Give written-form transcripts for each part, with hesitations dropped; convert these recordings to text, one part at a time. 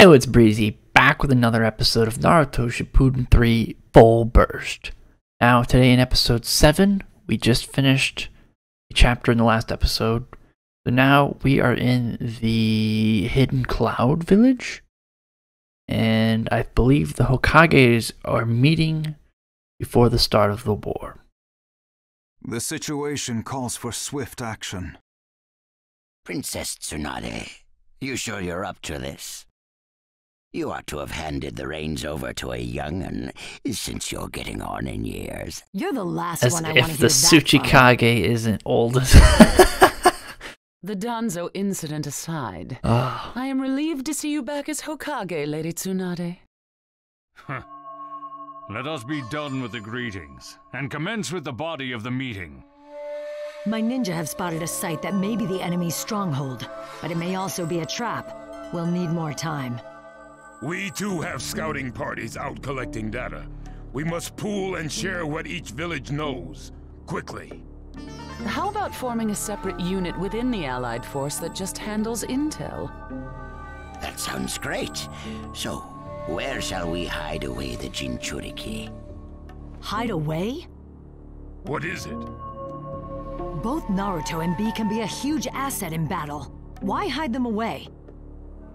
Hey, it's Breezy, back with another episode of Naruto Shippuden 3 Full Burst. Now, today in episode 7, we just finished a chapter in the last episode. So now we are in the Hidden Cloud Village. And I believe the Hokages are meeting before the start of the war. The situation calls for swift action. Princess Tsunade, you sure you're up to this? You ought to have handed the reins over to a young'un, since you're getting on in years. You're the last one I want to hear that from. As if the Tsuchikage isn't old. The Danzo incident aside, I am relieved to see you back as Hokage, Lady Tsunade. Let us be done with the greetings, and commence with the body of the meeting. My ninja have spotted a site that may be the enemy's stronghold, but it may also be a trap. We'll need more time. We too have scouting parties out collecting data. We must pool and share what each village knows, quickly. How about forming a separate unit within the Allied force that just handles intel? That sounds great. So, where shall we hide away the Jinchuriki? Hide away? What is it? Both Naruto and Bee can be a huge asset in battle. Why hide them away?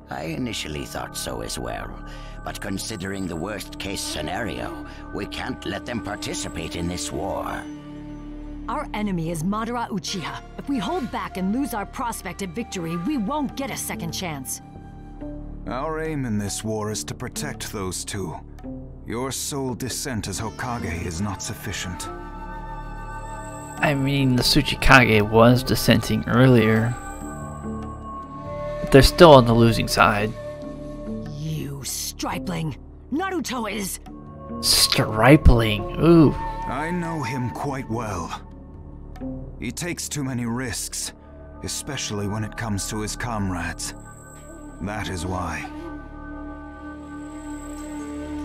I initially thought so as well, but considering the worst-case scenario, we can't let them participate in this war. Our enemy is Madara Uchiha. If we hold back and lose our prospect of victory, we won't get a second chance. Our aim in this war is to protect those two. Your sole descent as Hokage is not sufficient. I mean, the Tsuchikage was dissenting earlier. They're still on the losing side. You stripling. Naruto is... Stripling. Ooh. I know him quite well. He takes too many risks, especially when it comes to his comrades. That is why.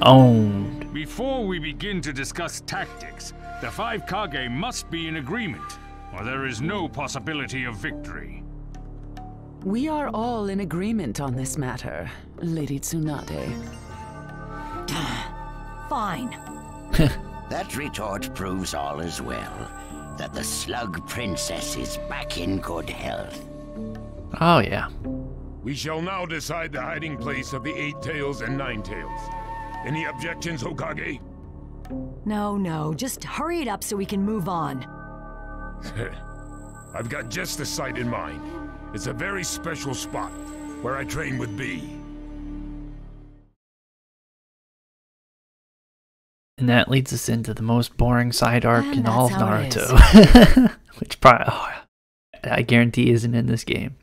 Owned. Before we begin to discuss tactics, the five Kage must be in agreement, or there is no possibility of victory. We are all in agreement on this matter, Lady Tsunade. Fine. That retort proves all as well, that the Slug Princess is back in good health. Oh yeah. We shall now decide the hiding place of the Eight Tails and Nine Tails. Any objections, Hokage? No, just hurry it up so we can move on. I've got just the site in mind. It's a very special spot, where I train with Bee. And that leads us into the most boring side arc in all of Naruto. Which probably, I guarantee isn't in this game.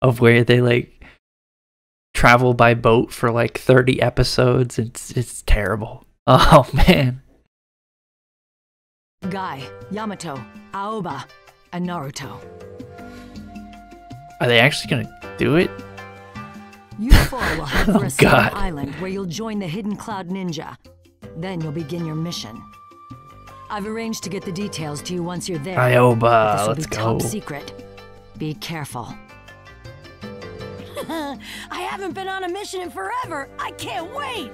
Of where they like, travel by boat for like 30 episodes. It's terrible. Oh man. Gai, Yamato, Aoba, and Naruto. Are they actually gonna do it? You four will head for Turtle Island where you'll join the Hidden Cloud Ninja. Then you'll begin your mission. I've arranged to get the details to you once you're there. Ioba, let's go. Top secret. Be careful. I haven't been on a mission in forever. I can't wait.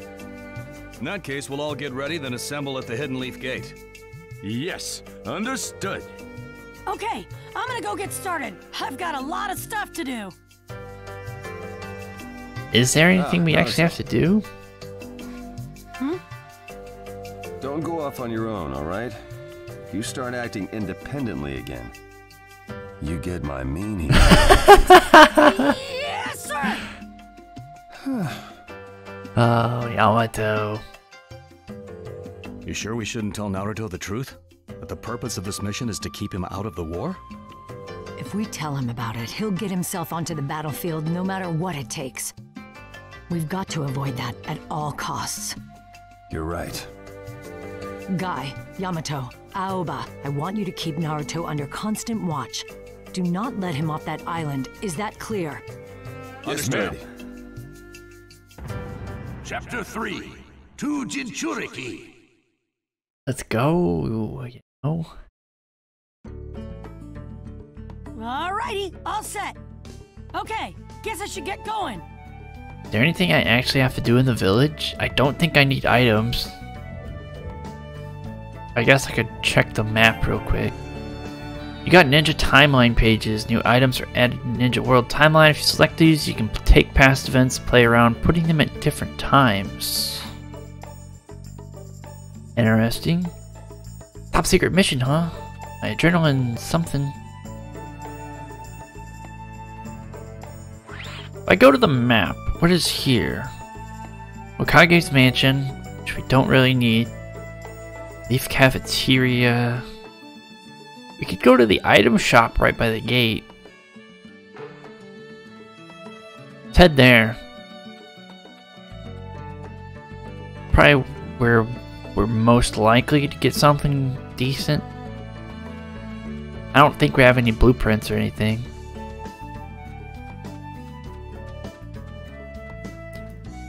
In that case, we'll all get ready, then assemble at the Hidden Leaf Gate. Yes, understood. Okay, I'm gonna go get started. I've got a lot of stuff to do. Is there anything we actually have to do? Don't go off on your own, all right? If you start acting independently again, you get my meaning. Yes, sir! Oh, Yamato. You sure we shouldn't tell Naruto the truth? But the purpose of this mission is to keep him out of the war? If we tell him about it, he'll get himself onto the battlefield no matter what it takes. We've got to avoid that at all costs. You're right. Gai, Yamato, Aoba, I want you to keep Naruto under constant watch. Do not let him off that island. Is that clear? Understood. Chapter 3, Two Jinchuriki. Let's go. Alrighty, all set. Okay, guess I should get going. Is there anything I actually have to do in the village? I don't think I need items. I guess I could check the map real quick. You got ninja timeline pages. New items are added in Ninja World Timeline. If you select these, you can take past events, play around, putting them at different times. Interesting. Top secret mission, huh? My adrenaline something. If I go to the map, what is here? Hokage's mansion, which we don't really need. Leaf cafeteria. We could go to the item shop right by the gate. Let's head there. Probably where we're most likely to get something decent. I don't think we have any blueprints or anything.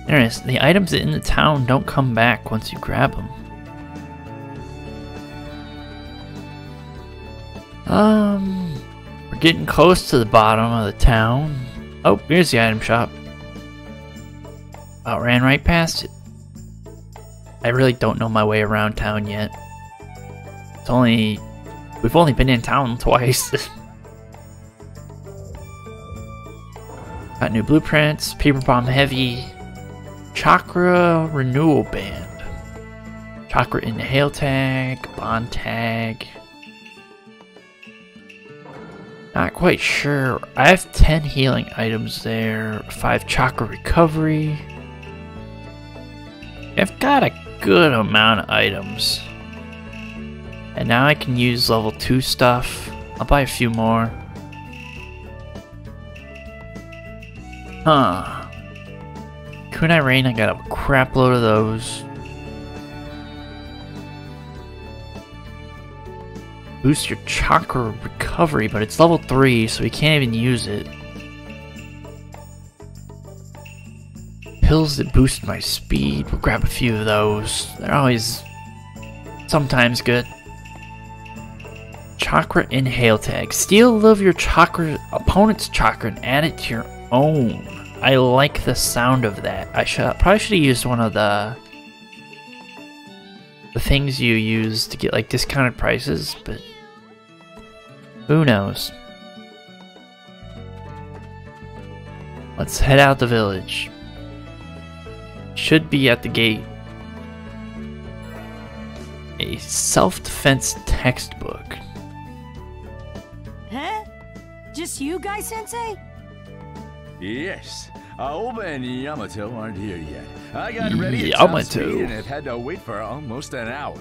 Interesting. The items in the town don't come back once you grab them. We're getting close to the bottom of the town. Oh, here's the item shop. Oh, ran right past it. I really don't know my way around town yet. It's only... we've only been in town twice. Got new blueprints, paper bomb heavy, chakra renewal band, chakra inhale tag, bond tag. Not quite sure. I have 10 healing items there, 5 chakra recovery. I've got a good amount of items. And now I can use level 2 stuff. I'll buy a few more. Huh. Kunai Rain, I got a crap load of those. Boost your chakra recovery, but it's level 3, so we can't even use it. Pills that boost my speed. We'll grab a few of those. They're always sometimes good. Chakra inhale tag. Steal of your chakra opponent's chakra and add it to your own. I like the sound of that. I probably should have used one of the things you use to get like discounted prices, but who knows? Let's head out the village. Should be at the gate. A self-defense textbook. Huh? Just you, Gai Sensei? Yes. Aoba and Yamato aren't here yet. I got ready at speed and have had to wait for almost an hour.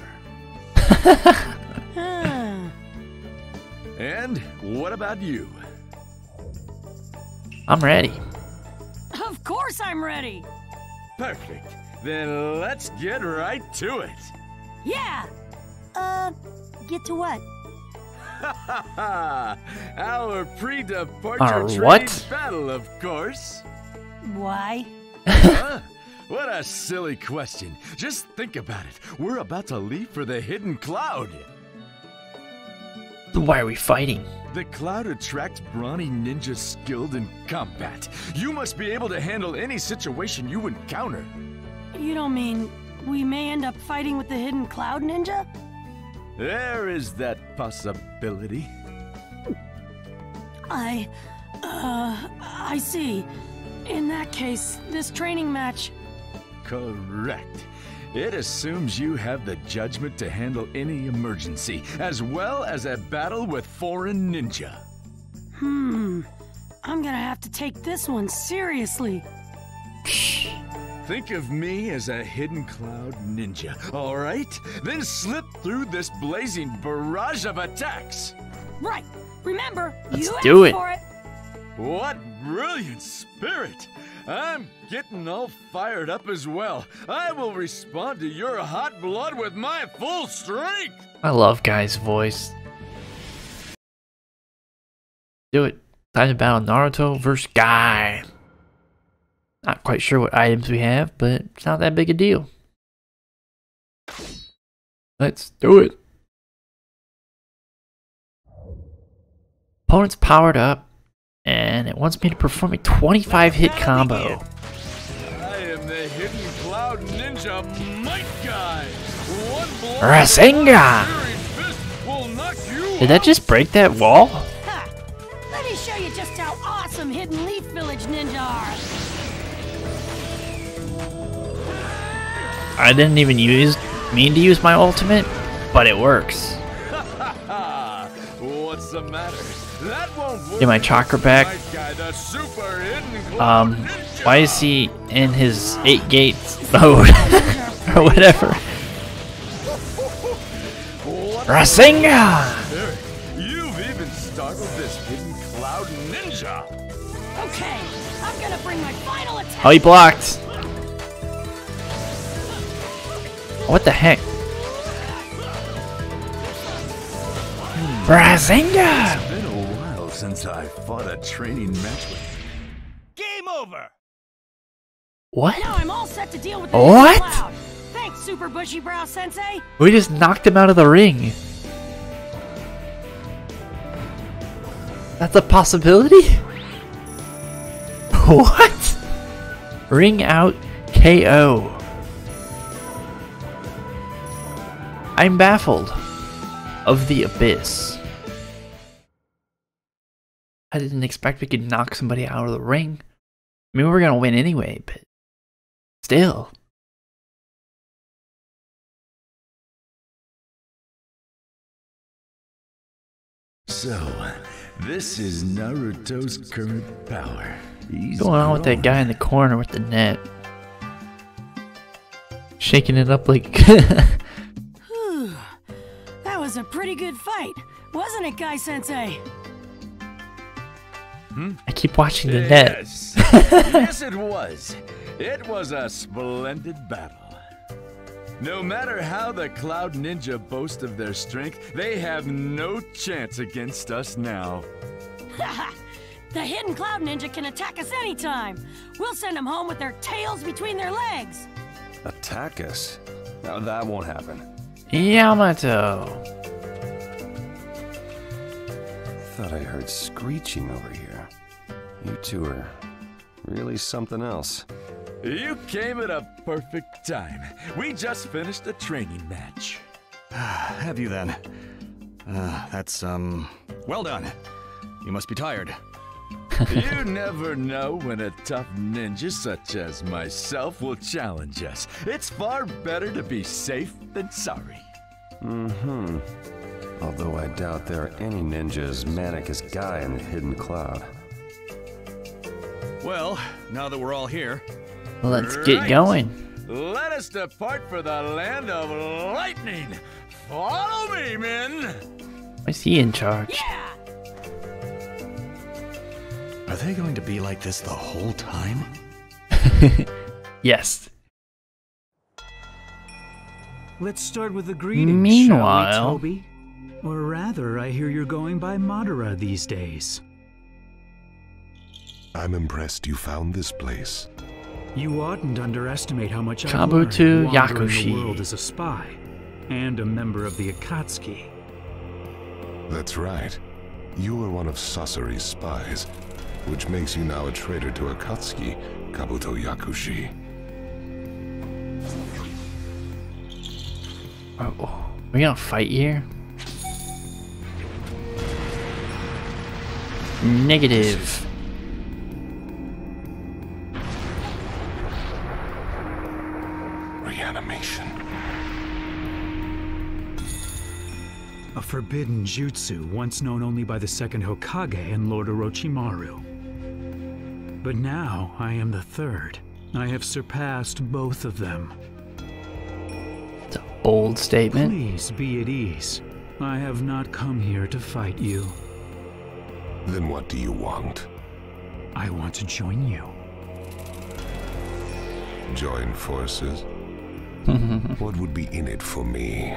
And what about you? I'm ready. Of course I'm ready. Perfect. Then let's get right to it. Yeah. Get to what? Our pre-departure training battle, of course. Why? Huh? What a silly question. Just think about it. We're about to leave for the Hidden Cloud. Why are we fighting? The cloud attracts brawny ninjas skilled in combat. You must be able to handle any situation you encounter. You don't mean we may end up fighting with the Hidden Cloud Ninja? There is that possibility. I see. In that case, this training match... Correct. It assumes you have the judgment to handle any emergency, as well as a battle with foreign ninja. I'm gonna have to take this one seriously. Think of me as a Hidden Cloud Ninja, all right? Then slip through this blazing barrage of attacks. Right. Remember, you asked for it. What brilliant spirit! I'm getting all fired up as well. I will respond to your hot blood with my full strength! I love Guy's voice. Do it. Time to battle Naruto vs. Guy. Not quite sure what items we have, but it's not that big a deal. Let's do it. Opponent's powered up. And it wants me to perform a 25-hit combo. Cloud Ninja Might Guy. Rasengan! Did that just break that wall? Ha. Let me show you just how awesome Hidden Leaf Village Ninja are. I didn't even mean to use my ultimate, but it works. What's the matter? That won't work. Get my chakra back. Why is he in his 8 gates mode or whatever? Rasengan! Eric, you've even startled this Hidden Cloud Ninja. Okay, I'm gonna bring my final attack. Oh, he blocked. What the heck? Rasengan! It's been a while since I fought a training match with you. Game over. What? Now I'm all set to deal with the Hidden Cloud. Thanks, Super Bushy Brow Sensei. We just knocked him out of the ring. That's a possibility? What? Ring out KO. I'm baffled. Of the abyss. I didn't expect we could knock somebody out of the ring. I mean, we were gonna win anyway, but still. So, this is Naruto's current power. He's going on with that guy in the corner with the net. Shaking it up like... That was a pretty good fight, wasn't it, Gai-sensei? I keep watching the net. Yes, it was. It was a splendid battle. No matter how the Cloud Ninja boast of their strength, they have no chance against us now. The Hidden Cloud Ninja can attack us anytime. We'll send them home with their tails between their legs. Attack us? No, that won't happen. Yamato. Thought I heard screeching over here. You two are really something else. You came at a perfect time. We just finished a training match. Have you then? That's, well done. You must be tired. You never know when a tough ninja such as myself will challenge us. It's far better to be safe than sorry. Although I doubt there are any ninjas manic as Gai in the Hidden Cloud. Well, now that we're all here... Let's get going. Let us depart for the Land of Lightning. Follow me, men. Why is he in charge? Yeah. Are they going to be like this the whole time? Yes. Let's start with the greeting. Meanwhile, shall we, Toby? Or rather, I hear you're going by Madara these days. I'm impressed you found this place. You oughtn't underestimate how much Kabuto Yakushi world is a spy and a member of the Akatsuki. That's right. You were one of Sasori's spies, which makes you now a traitor to Akatsuki, Kabuto Yakushi. Oh, we gonna fight here? Negative. A forbidden jutsu once known only by the second Hokage and Lord Orochimaru. But now I am the third. I have surpassed both of them. It's a bold statement. Please be at ease. I have not come here to fight you. Then what do you want? I want to join you. Join forces? What would be in it for me?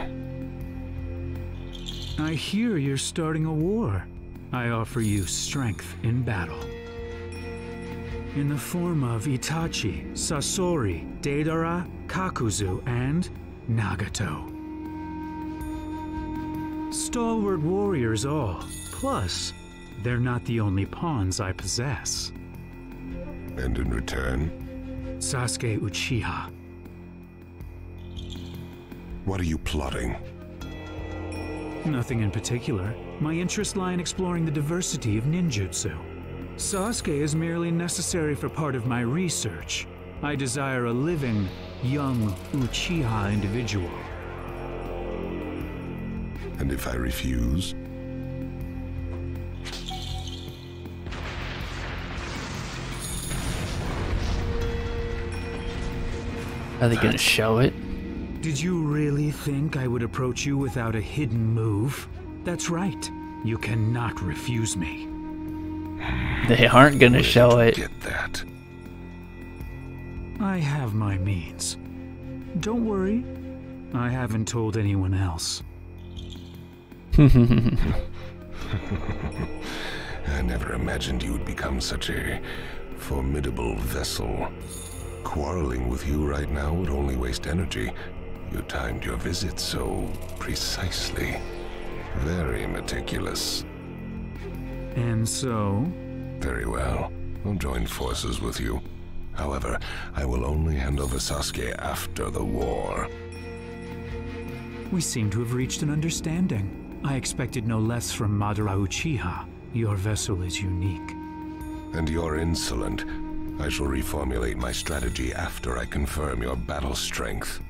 I hear you're starting a war. I offer you strength in battle. In the form of Itachi, Sasori, Deidara, Kakuzu, and Nagato. Stalwart warriors all. Plus, they're not the only pawns I possess. And in return? Sasuke Uchiha, What are you plotting? Nothing in particular. My interests lie in exploring the diversity of ninjutsu. Sasuke is merely necessary for part of my research. I desire a living, young Uchiha individual. And if I refuse? Are they gonna show it? Did you really think I would approach you without a hidden move? That's right. You cannot refuse me. They aren't gonna show it. Get that. I have my means. Don't worry. I haven't told anyone else. I never imagined you would become such a formidable vessel. Quarreling with you right now would only waste energy. You timed your visit so precisely. Very meticulous. And so? Very well. I'll join forces with you. However, I will only hand over Sasuke after the war. We seem to have reached an understanding. I expected no less from Madara Uchiha. Your vessel is unique. And you're insolent. I shall reformulate my strategy after I confirm your battle strength.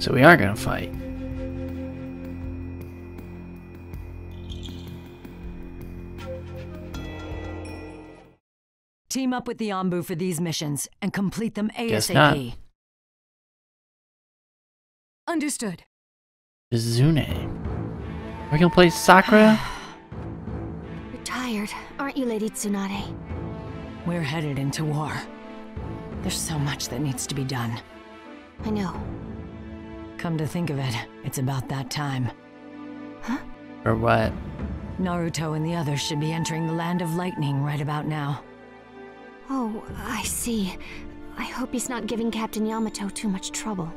So we are gonna fight. Team up with the Anbu for these missions and complete them ASAP. Guess not. Understood. Tsunade. Are we gonna play Sakura? You're tired, aren't you, Lady Tsunade? We're headed into war. There's so much that needs to be done. I know. Come to think of it, it's about that time. Huh? Or what? Naruto and the others should be entering the Land of Lightning right about now. Oh, I see. I hope he's not giving Captain Yamato too much trouble.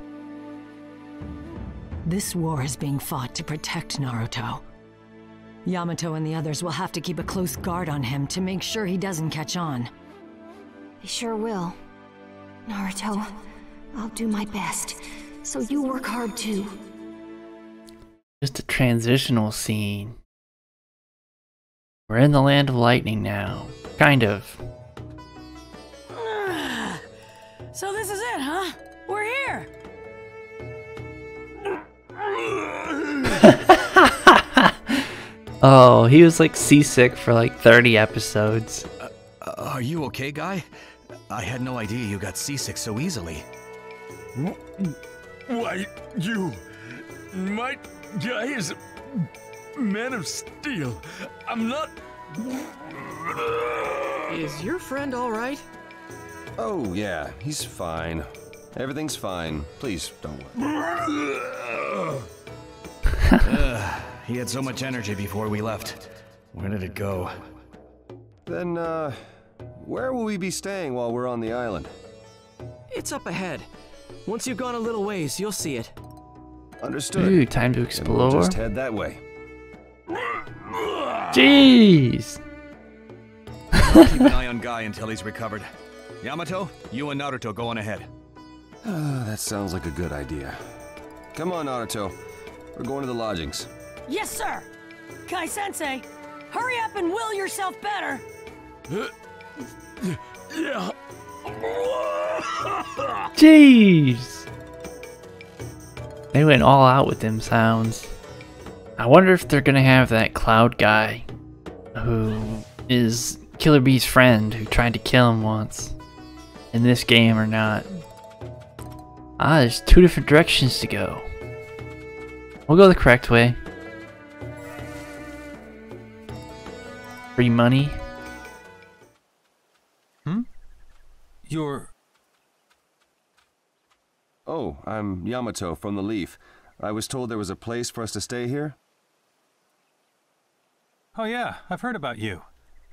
This war is being fought to protect Naruto. Yamato and the others will have to keep a close guard on him to make sure he doesn't catch on. They sure will. Naruto, I'll do my best. So you work hard too. Just a transitional scene. We're in the Land of Lightning now. Kind of. So this is it, huh? We're here! Oh, he was like seasick for like 30 episodes. Are you okay, Gai? I had no idea you got seasick so easily. Why, you... My Gai is a man of steel. I'm not... Is your friend alright? Oh, yeah, he's fine. Everything's fine. Please, don't worry. He had so much energy before we left. Where did it go? Then, where will we be staying while we're on the island? It's up ahead. Once you've gone a little ways, you'll see it. Understood. Ooh, time to explore. We'll just head that way. Jeez! I'll keep an eye on Gai until he's recovered. Yamato, you and Naruto go on ahead. That sounds like a good idea. Come on, Naruto. We're going to the lodgings. Yes, sir! Kai-sensei, hurry up and will yourself better! Yeah. Jeez! They went all out with them sounds. I wonder if they're gonna have that Cloud guy who is Killer Bee's friend who tried to kill him once in this game or not. Ah, there's two different directions to go. We'll go the correct way. Free money. Hmm? You're... Oh, I'm Yamato from the Leaf. I was told there was a place for us to stay here. Oh yeah, I've heard about you.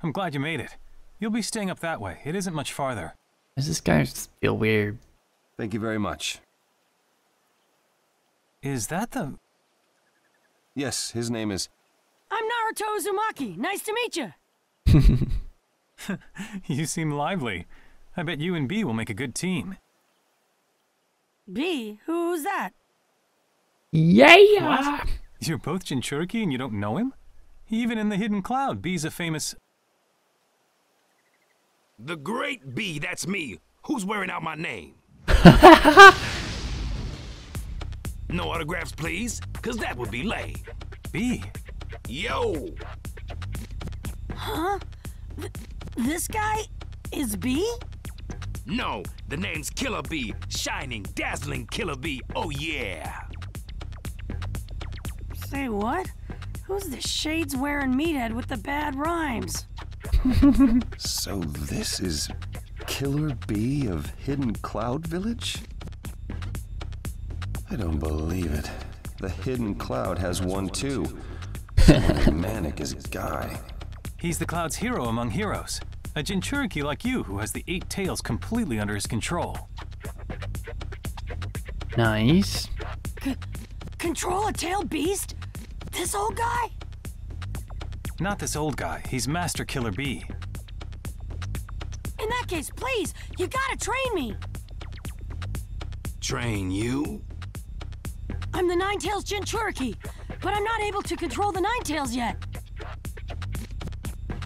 I'm glad you made it. You'll be staying up that way. It isn't much farther. Does this guy feel weird? Thank you very much. Is that the... Yes, his name is... I'm Naruto Uzumaki. Nice to meet you. You seem lively. I bet you and Bee will make a good team. Bee, who's that? Yeah! What? You're both Jinchuriki and you don't know him? Even in the Hidden Cloud, Bee's a famous... The Great Bee, that's me. Who's wearing out my name? No autographs, please, because that would be lame. Bee. Yo! Huh? This guy is Bee? No, the name's Killer Bee. Shining, dazzling Killer Bee. Oh, yeah. Say what? Who's the shades-wearing meathead with the bad rhymes? So this is Killer Bee of Hidden Cloud Village? I don't believe it. The Hidden Cloud has one, too. Manic is Gai. He's the Cloud's hero among heroes. A Jinchuriki like you who has the 8 tails completely under his control. Nice. Control a tail beast? This old guy? Not this old guy. He's Master Killer Bee. In that case, please, you gotta train me. Train you? I'm the Nine Tails Jinchuriki, but I'm not able to control the Nine Tails yet.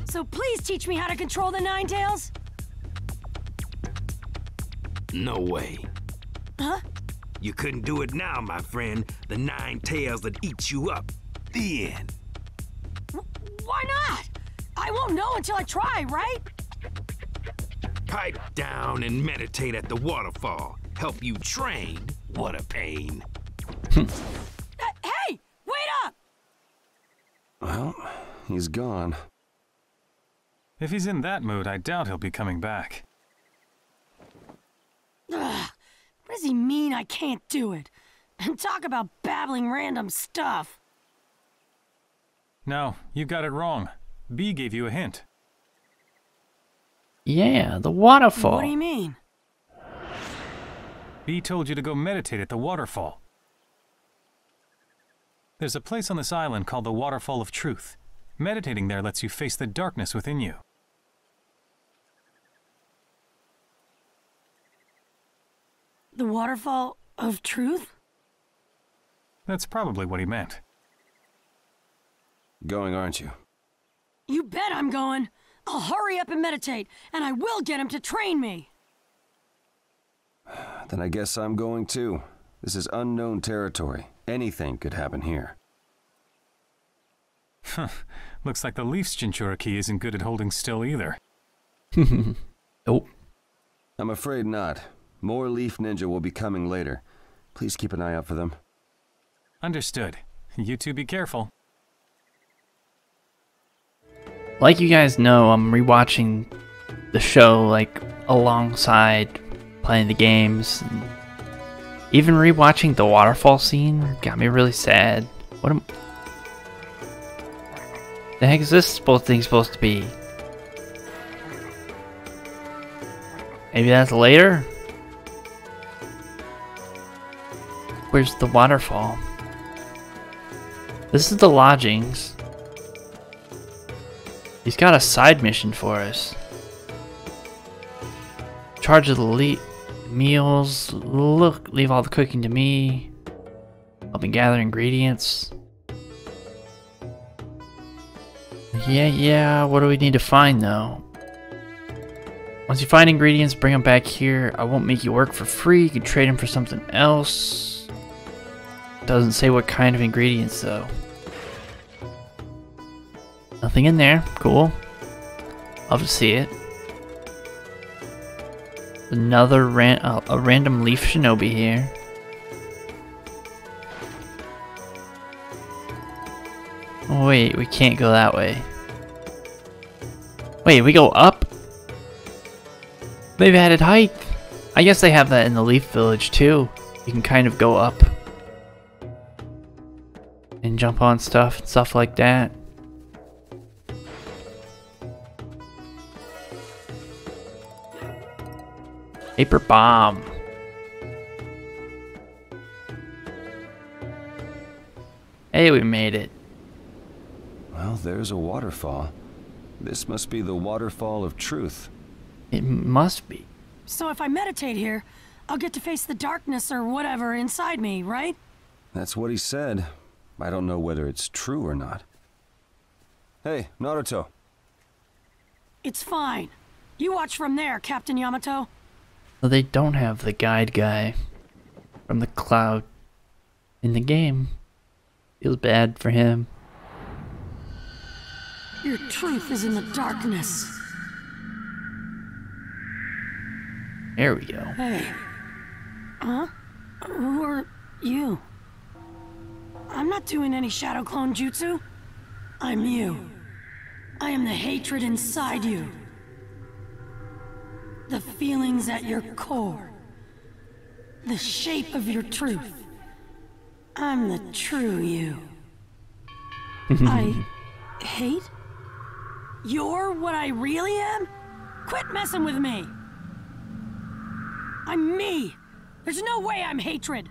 So please teach me how to control the Nine Tails. No way. Huh? You couldn't do it now, my friend. The Nine Tails would eat you up. The end. Why not? I won't know until I try, right? Pipe down and meditate at the waterfall. Help you train. What a pain. Hey, wait up! Well, he's gone. If he's in that mood, I doubt he'll be coming back. Ugh, what does he mean I can't do it? And talk about babbling random stuff. No, you got it wrong. Bee gave you a hint. Yeah, the waterfall. What do you mean? Bee told you to go meditate at the waterfall. There's a place on this island called the Waterfall of Truth. Meditating there lets you face the darkness within you. The Waterfall of Truth? That's probably what he meant. Going, aren't you? You bet I'm going. I'll hurry up and meditate, and I will get him to train me. Then I guess I'm going too. This is unknown territory. Anything could happen here. Huh. Looks like the Leaf's Jinchuriki isn't good at holding still either. Nope. I'm afraid not. More Leaf Ninja will be coming later. Please keep an eye out for them. Understood. You two be careful. Like you guys know, I'm rewatching the show like alongside playing the games. And even rewatching the waterfall scene got me really sad. What am the heck is this supposed to be? Maybe that's later? Where's the waterfall? This is the lodgings. He's got a side mission for us. Charge of the meals. Look, leave all the cooking to me. Help me gather ingredients. Yeah, what do we need to find though? Once you find ingredients, bring them back here. I won't make you work for free. You can trade them for something else. Doesn't say what kind of ingredients though. Nothing in there. Cool. Love to see it. Another a random leaf shinobi here. Wait, we can't go that way. Wait, we go up? They've added height. I guess they have that in the Leaf Village too. You can kind of go up and jump on stuff and stuff like that. Paper bomb. Hey, we made it. Well, there's a waterfall. This must be the Waterfall of Truth. It must be. So if I meditate here, I'll get to face the darkness or whatever inside me, right? That's what he said. I don't know whether it's true or not. Hey, Naruto. It's fine. You watch from there, Captain Yamato. Well, they don't have the guide guy from the cloud in the game. Feels bad for him. Your truth is in the darkness. There we go. Hey. Huh? Who are you? I'm not doing any Shadow Clone Jutsu. I'm you. I am the hatred inside you. The feelings at your core. The shape of your truth. I'm the true you. I hate? You're what I really am? Quit messing with me! I'm me! There's no way I'm hatred!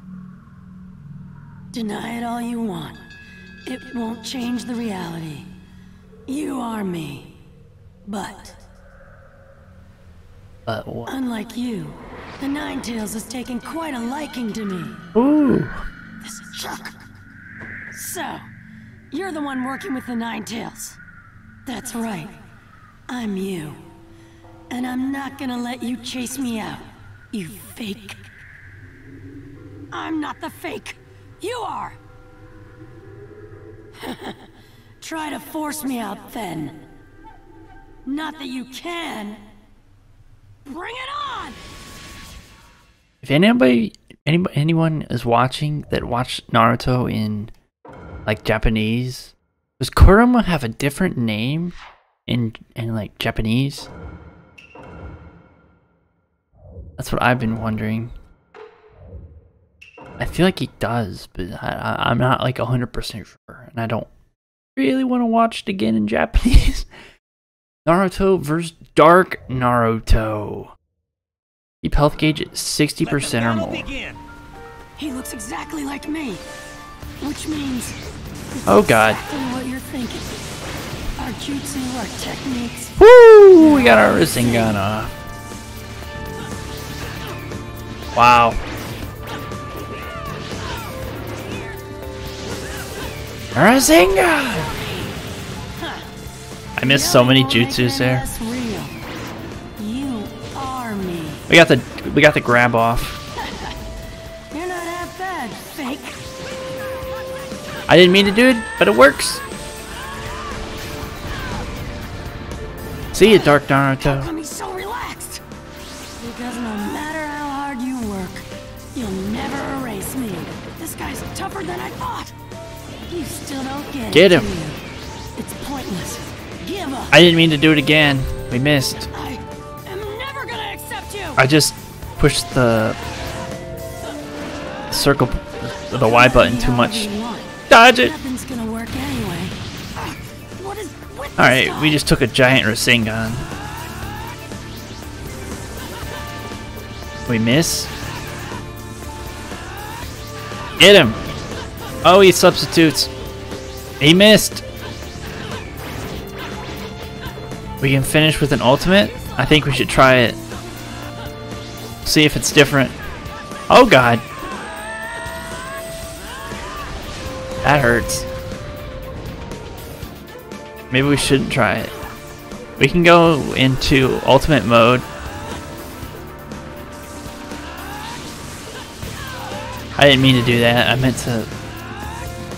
Deny it all you want. It won't change the reality. You are me. But... unlike you, the Nine Tails has taken quite a liking to me. Ooh. This jerk. So, you're the one working with the Nine Tails. That's right. I'm you. And I'm not gonna let you chase me out, you fake. I'm not the fake. You are. Try to force me out then. Not that you can. Bring it on! If anyone is watching that watched Naruto in like Japanese, does Kurama have a different name in like Japanese? That's what I've been wondering. I feel like he does, but I'm not like 100% sure, and I don't really want to watch it again in Japanese. Naruto vs. Dark Naruto. Keep health gauge at 60% or more. Begin. He looks exactly like me, which means oh god. Exactly what you're thinking. Our jutsu, our techniques. Woo! We got our Rasengan off. Wow. Rasengan! I missed so many jutsus there. You are me. We got the grab off. You're not that bad, fake. I didn't mean to do it, but it works. See you, Dark Naruto. How come he's so relaxed? Because no matter how hard you work, you'll never erase me. This guy's tougher than I thought. You still don't get it. Get him. It's pointless. I didn't mean to do it again. We missed. I am never gonna accept you. I just pushed the circle, the Y button too much. Dodge it. All right, we just took a giant Rasengan. We miss. Get him. Oh, he substitutes. He missed. We can finish with an ultimate? I think we should try it. See if it's different. Oh god. That hurts. Maybe we shouldn't try it. We can go into ultimate mode. I didn't mean to do that. I meant to...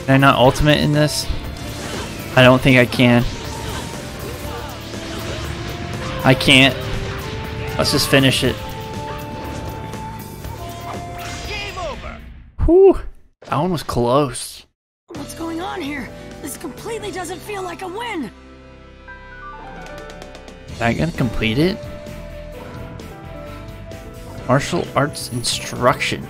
Can I not ultimate in this? I don't think I can. I can't. Let's just finish it. Game over. Whew. That one was close. What's going on here? This completely doesn't feel like a win. Am I gonna complete it? Martial arts instruction.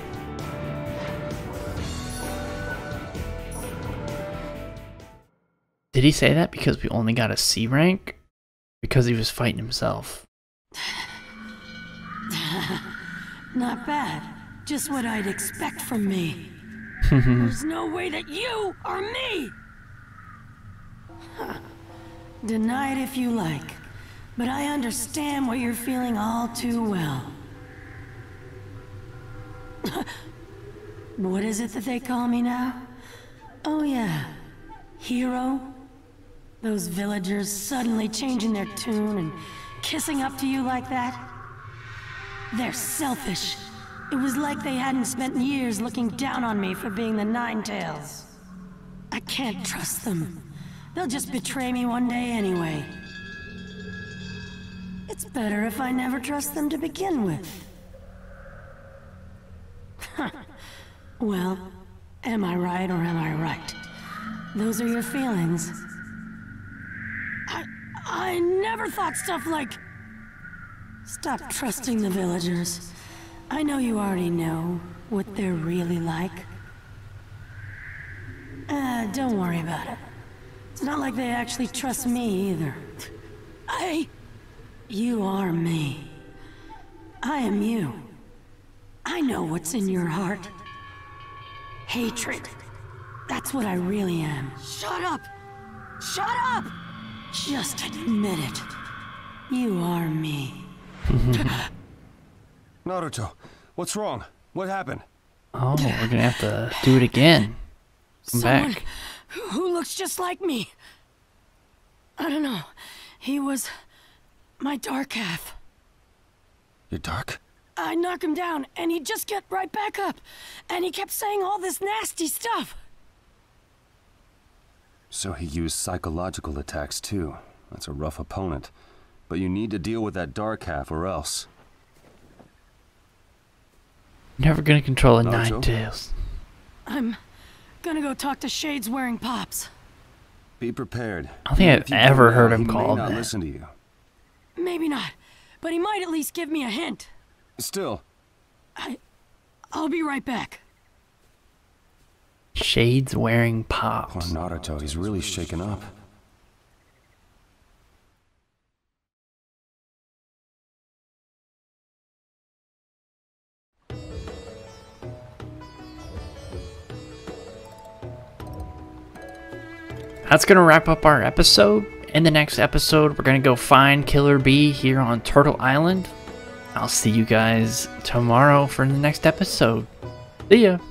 Did he say that because we only got a C rank? Because he was fighting himself. Not bad. Just what I'd expect from me. There's no way that you are me! Huh. Deny it if you like, but I understand what you're feeling all too well. What is it that they call me now? Oh yeah, hero? Those villagers suddenly changing their tune and kissing up to you like that? They're selfish. It was like they hadn't spent years looking down on me for being the Nine Tails. I can't trust them. They'll just betray me one day anyway. It's better if I never trust them to begin with. Well, am I right or am I right? Those are your feelings. I never thought stuff like... Stop trusting the villagers. I know you already know what they're really like. Don't worry about it. It's not like they actually trust me either. You are me. I am you. I know what's in your heart. Hatred. That's what I really am. Shut up! Shut up! Just admit it. You are me. Naruto, what's wrong? What happened? Oh, we're gonna have to do it again. Someone back. Who looks just like me. I don't know. He was my dark half. Your dark? I knocked him down and he'd just get right back up. And he kept saying all this nasty stuff. So he used psychological attacks too. That's a rough opponent. But you need to deal with that dark half or else. Never gonna control a Nine Tails. I'm gonna go talk to Shades wearing pops. Be prepared. I don't think I've ever heard him called that. He may not listen to you. Maybe not, but he might at least give me a hint. Still. I'll be right back. Shades wearing pops. Poor Naruto, he's really shaken up. That's going to wrap up our episode. In the next episode, we're going to go find Killer Bee here on Turtle Island. I'll see you guys tomorrow for the next episode. See ya!